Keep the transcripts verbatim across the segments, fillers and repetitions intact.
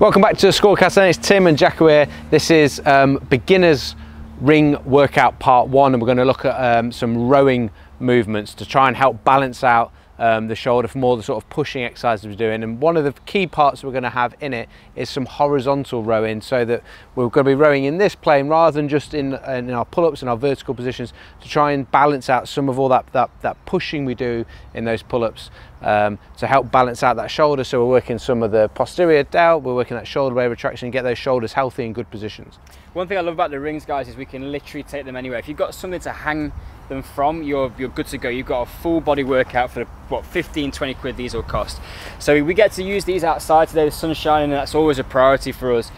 Welcome back to School of Calisthenics. Tim and Jaco here. This is um, beginners ring workout part one, and we're going to look at um, some rowing movements to try and help balance out um, the shoulder from all the sort of pushing exercises we're doing. And one of the key parts we're going to have in it is some horizontal rowing, so that we're going to be rowing in this plane rather than just in, in our pull-ups and our vertical positions, to try and balance out some of all that, that, that pushing we do in those pull-ups. Um, to help balance out that shoulder, so we're working some of the posterior delt, we're working that shoulder blade retraction, get those shoulders healthy and good positions. One thing I love about the rings, guys, is we can literally take them anywhere. If you've got something to hang them from, you're, you're good to go. You've got a full body workout for the, what, fifteen, twenty quid these will cost. So we get to use these outside today, the sun's shining, and that's always a priority for us.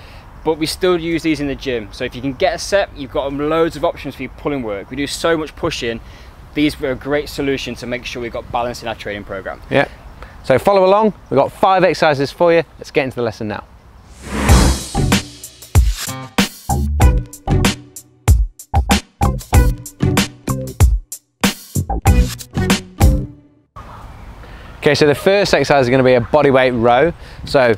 But we still use these in the gym. So if you can get a set, you've got loads of options for your pulling work. We do so much pushing. These were a great solution to make sure we got balance in our training program. Yeah. So follow along. We've got five exercises for you. Let's get into the lesson now. Okay, so the first exercise is going to be a bodyweight row. So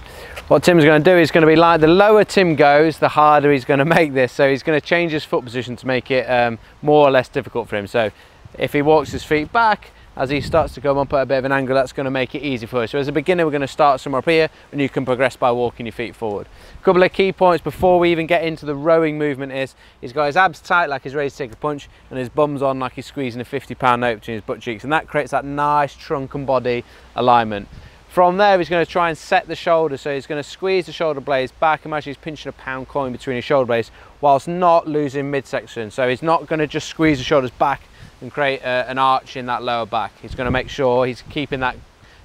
what Tim's going to do is going to be like, the lower Tim goes, the harder he's going to make this. So he's going to change his foot position to make it um, more or less difficult for him. So if he walks his feet back, as he starts to come up at a bit of an angle, that's going to make it easy for us. So as a beginner, we're going to start somewhere up here, and you can progress by walking your feet forward. A couple of key points before we even get into the rowing movement is, he's got his abs tight like he's ready to take a punch, and his bum's on like he's squeezing a fifty pound note between his butt cheeks, and that creates that nice trunk and body alignment. From there, he's going to try and set the shoulder, so he's going to squeeze the shoulder blades back. Imagine he's pinching a pound coin between his shoulder blades, whilst not losing midsection. So he's not going to just squeeze the shoulders back and create a, an arch in that lower back. He's going to make sure he's keeping that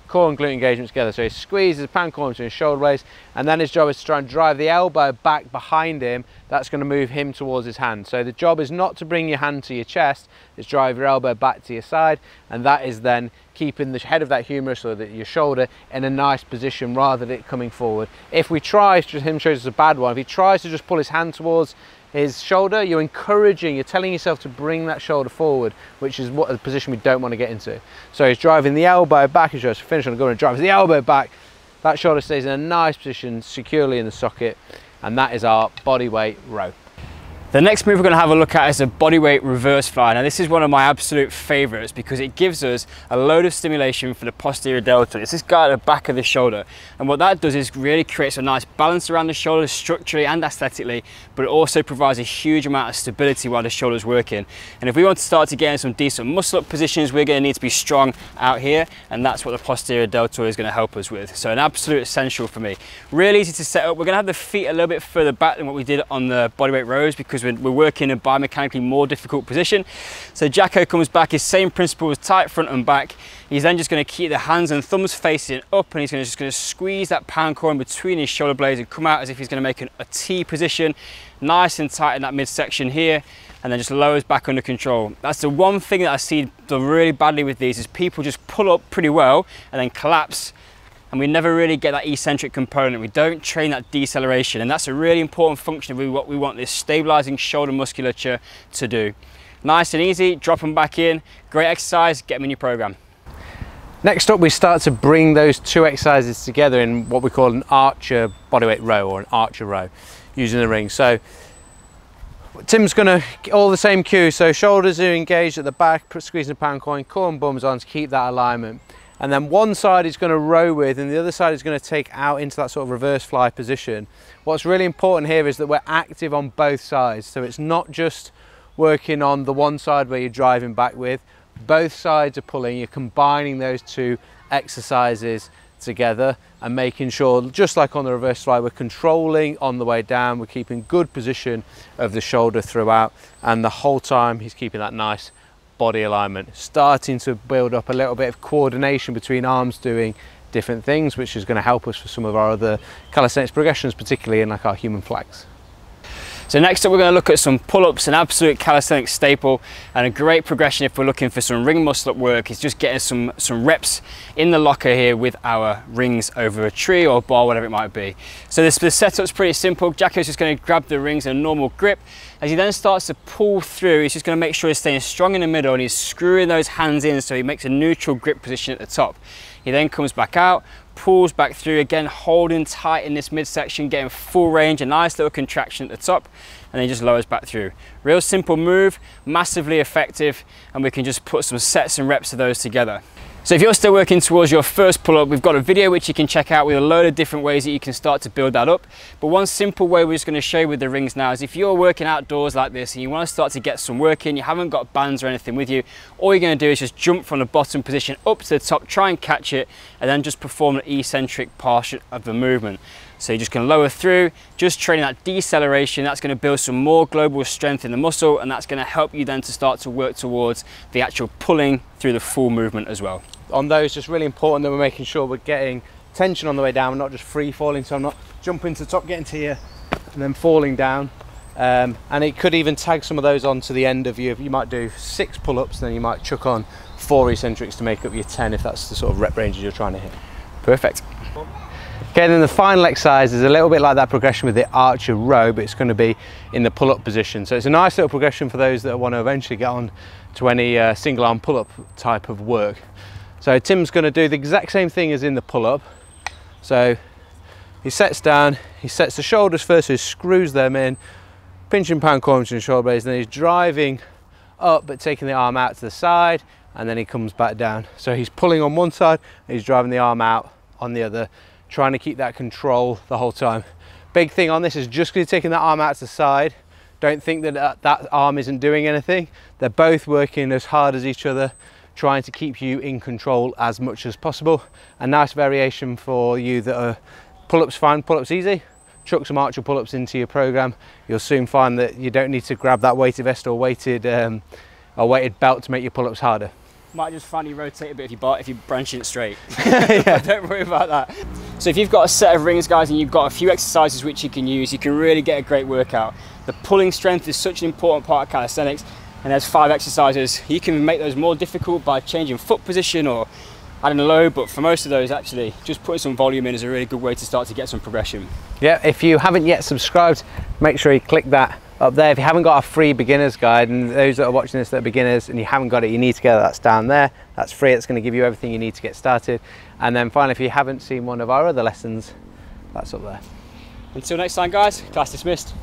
core and glute engagement together. So he squeezes the pound coin between his shoulder blades, and then his job is to try and drive the elbow back behind him. That's going to move him towards his hand. So the job is not to bring your hand to your chest, it's drive your elbow back to your side, and that is then keeping the head of that humerus, or the, your shoulder, in a nice position rather than it coming forward. If we try, him shows us a bad one, if he tries to just pull his hand towards his shoulder, you're encouraging, you're telling yourself to bring that shoulder forward, which is what the position we don't want to get into. So he's driving the elbow back, he's just finished on the ground, drives the elbow back, that shoulder stays in a nice position, securely in the socket, and that is our bodyweight row. The next move we're going to have a look at is a bodyweight reverse fly. Now this is one of my absolute favourites because it gives us a load of stimulation for the posterior deltoid. It's this guy at the back of the shoulder, and what that does is really creates a nice balance around the shoulder structurally and aesthetically, but it also provides a huge amount of stability while the shoulder's working. And if we want to start to get in some decent muscle-up positions, we're going to need to be strong out here, and that's what the posterior deltoid is going to help us with. So an absolute essential for me. Really easy to set up. We're going to have the feet a little bit further back than what we did on the bodyweight rows because we're working in a biomechanically more difficult position. So Jaco comes back, his same principle is tight front and back. He's then just going to keep the hands and thumbs facing up, and he's gonna, just going to squeeze that pound coin between his shoulder blades and come out as if he's going to make an, a T position, nice and tight in that midsection here, and then just lowers back under control. That's the one thing that I see done really badly with these is people just pull up pretty well and then collapse, and we never really get that eccentric component. We don't train that deceleration, and that's a really important function of what we want this stabilizing shoulder musculature to do. Nice and easy, drop them back in, great exercise, get them in your program. Next up, we start to bring those two exercises together in what we call an archer bodyweight row, or an archer row, using the ring. So Tim's gonna, all the same cue, so shoulders are engaged at the back, squeezing the pound coin, core and bums on to keep that alignment. And then one side is going to row with, and the other side is going to take out into that sort of reverse fly position. What's really important here is that we're active on both sides. So it's not just working on the one side where you're driving back with. Both sides are pulling. You're combining those two exercises together and making sure, just like on the reverse fly, we're controlling on the way down. We're keeping good position of the shoulder throughout. And the whole time he's keeping that nice body alignment, starting to build up a little bit of coordination between arms doing different things, which is going to help us for some of our other calisthenics progressions, particularly in like our human flex. So next up, we're going to look at some pull-ups, an absolute calisthenics staple and a great progression if we're looking for some ring muscle-up work, is just getting some, some reps in the locker here with our rings over a tree or a bar, whatever it might be. So this, the setup's pretty simple. Jaco's just going to grab the rings in a normal grip. As he then starts to pull through, he's just going to make sure he's staying strong in the middle, and he's screwing those hands in so he makes a neutral grip position at the top. He then comes back out, pulls back through again, holding tight in this midsection, getting full range, a nice little contraction at the top, and then just lowers back through. Real simple move, massively effective, and we can just put some sets and reps of those together. So if you're still working towards your first pull-up, we've got a video which you can check out with a load of different ways that you can start to build that up. But one simple way we're just going to show you with the rings now is if you're working outdoors like this and you want to start to get some work in, you haven't got bands or anything with you, all you're going to do is just jump from the bottom position up to the top, try and catch it, and then just perform an eccentric portion of the movement. So you just can lower through, just training that deceleration. That's going to build some more global strength in the muscle, and that's going to help you then to start to work towards the actual pulling through the full movement as well. On those, just really important that we're making sure we're getting tension on the way down, not just free falling, so I'm not jumping to the top, getting to here and then falling down. Um, and it could even tag some of those on to the end of you. You might do six pull-ups, then you might chuck on four eccentrics to make up your ten if that's the sort of rep ranges you're trying to hit. Perfect. Okay, then the final exercise is a little bit like that progression with the archer row, but it's going to be in the pull-up position. So it's a nice little progression for those that want to eventually get on to any uh, single arm pull-up type of work. So Tim's going to do the exact same thing as in the pull-up. So he sets down, he sets the shoulders first, so he screws them in, pinch and pound corners and shoulder blades, and then he's driving up but taking the arm out to the side, and then he comes back down. So he's pulling on one side and he's driving the arm out on the other, trying to keep that control the whole time. Big thing on this is just because you're taking that arm out to the side, don't think that, that that arm isn't doing anything. They're both working as hard as each other, trying to keep you in control as much as possible. A nice variation for you that are pull-ups fine, pull-ups easy. Chuck some archer pull-ups into your program. You'll soon find that you don't need to grab that weighted vest or weighted, um, or weighted belt to make your pull-ups harder. Might just finally rotate a bit if you bar, if you branch it straight. Yeah. Don't worry about that. So if you've got a set of rings, guys, and you've got a few exercises which you can use, you can really get a great workout. The pulling strength is such an important part of calisthenics, and there's five exercises. You can make those more difficult by changing foot position or adding a load, but for most of those, actually, just putting some volume in is a really good way to start to get some progression. Yeah, if you haven't yet subscribed, make sure you click that up there. If you haven't got a free beginner's guide, and those that are watching this that are beginners and you haven't got it, you need to get that. That's down there. That's free. It's going to give you everything you need to get started. And then finally, if you haven't seen one of our other lessons, that's up there. Until next time, guys, class dismissed.